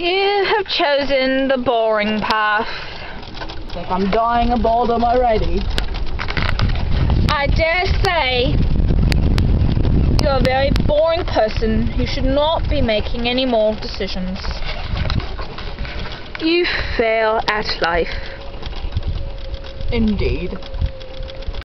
You have chosen the boring path. Like I'm dying of boredom already. I dare say you're a very boring person who should not be making any more decisions. You fail at life. Indeed.